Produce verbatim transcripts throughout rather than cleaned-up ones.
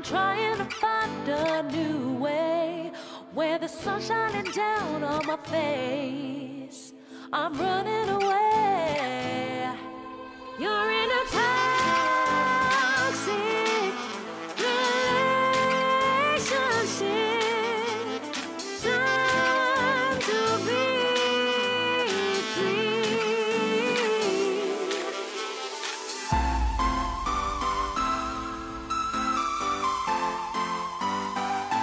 I'm trying to find a new way, where the sun's shining down on my face. I'm running away. You're in a toxic relationship. Time to be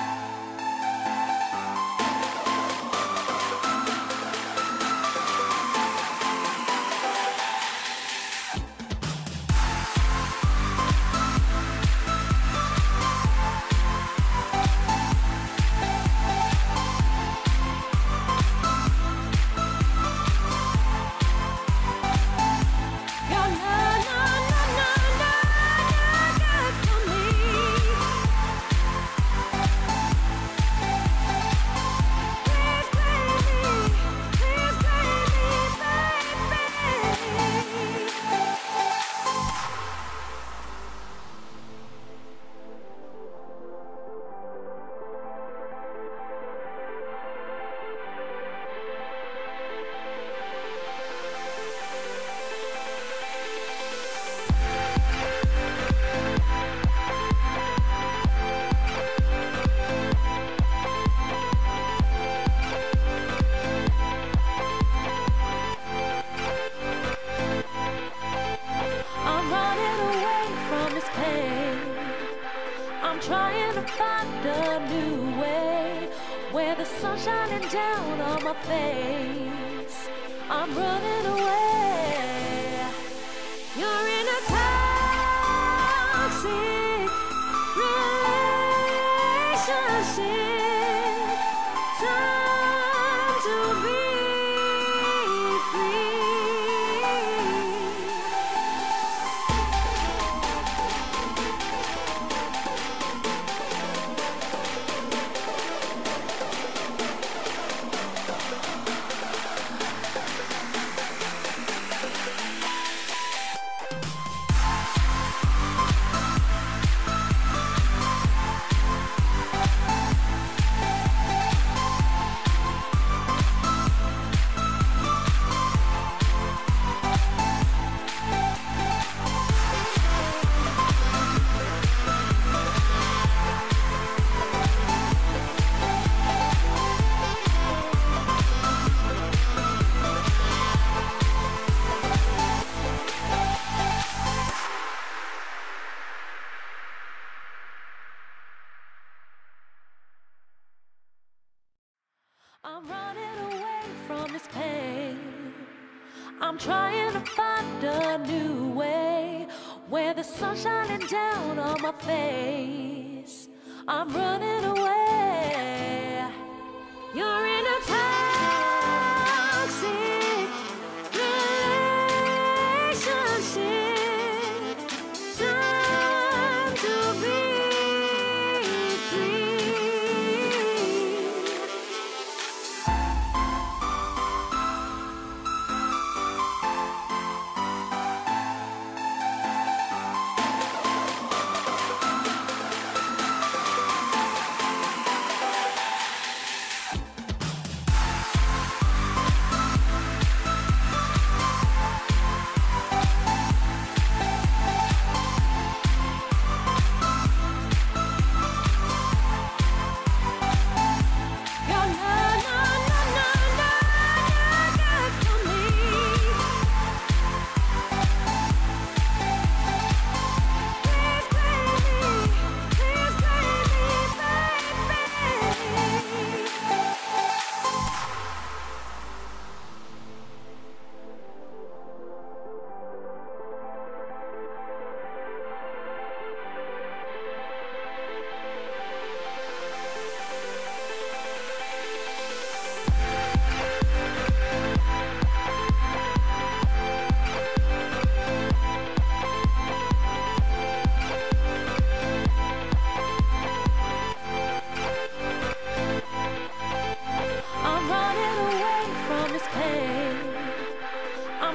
trying to find a new way, where the sun's shining down on my face. I'm running away. You're in a toxic relationship. Time to be free. I'm running away from this pain. I'm trying to find a new way, where the sun's shining down on my face. I'm running away. You're in a toxic relationship. Time to be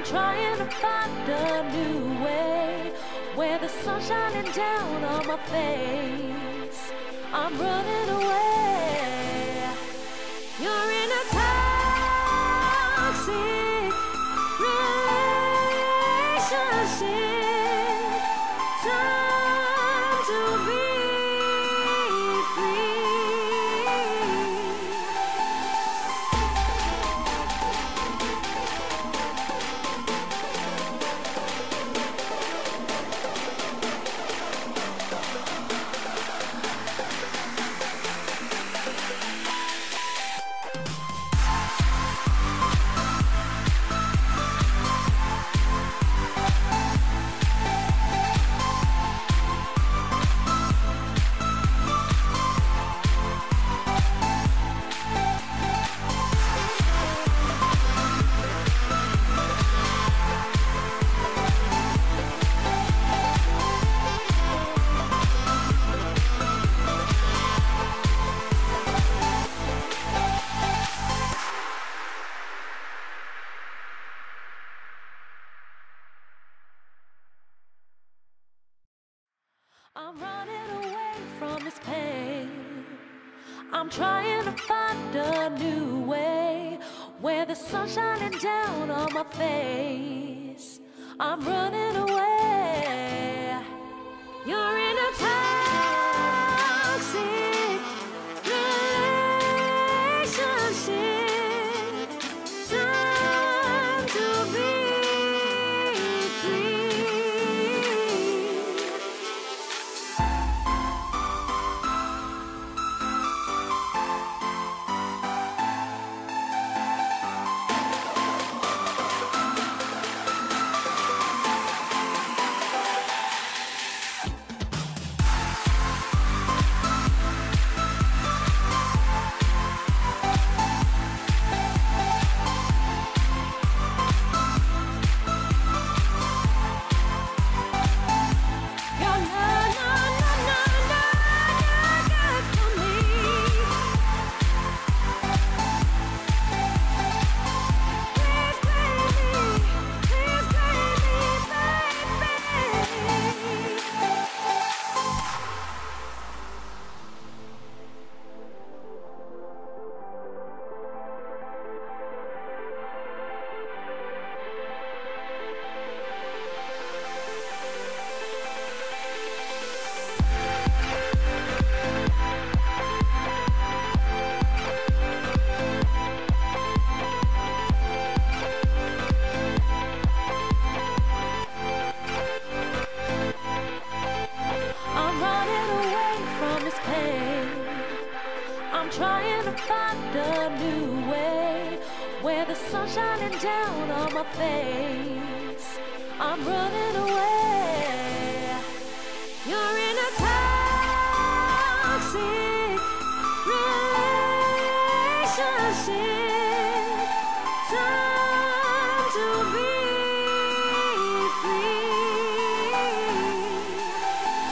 trying to find a new way, where the sun's shining down on my face. I'm running away. You're in a toxic relationship. Time to be I'm running away from this pain. I'm trying to find a new way, where the sun's shining down on my face. I'm running away. You're in a toxic relationship. Time to be trying to find a new way, where the sun's shining down on my face. I'm running away. You're in a toxic relationship. Time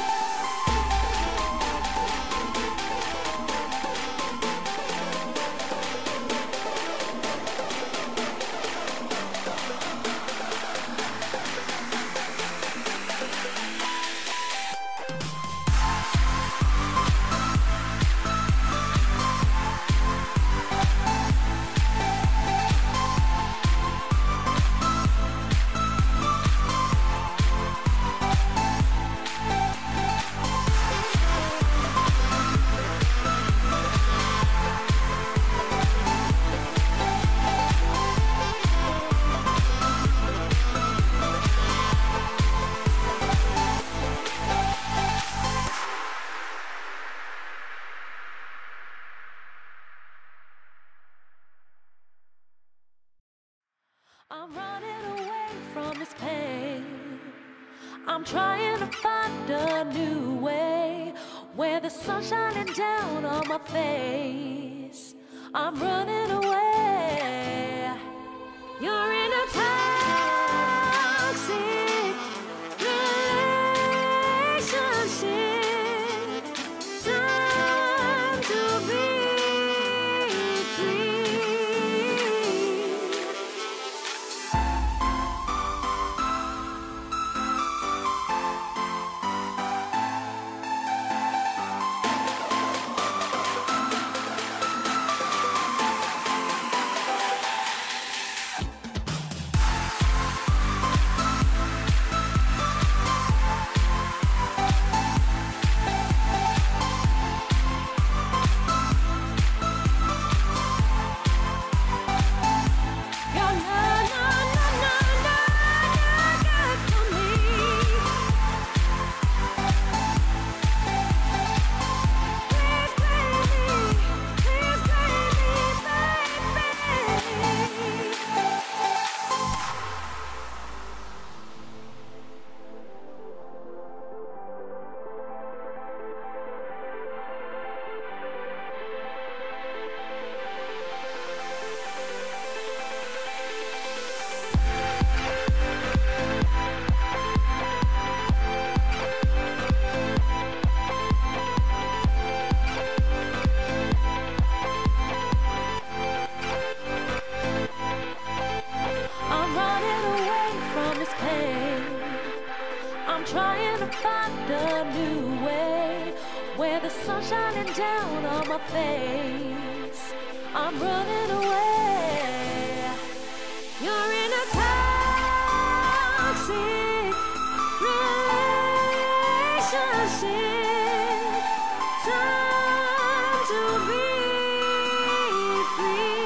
to be I'm running away from this pain. I'm trying to find a new way, where the sun's shining down on my face. I'm running away. You're in a toxic relationship. Time to be find a new way, where the sun's shining down on my face. I'm running away. You're in a toxic relationship. Time to be free.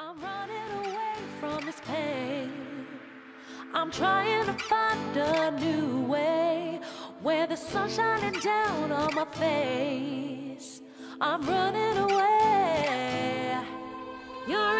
I'm running away from this pain. I'm trying to find a new way, where the sun's shining down on my face. I'm running away. You're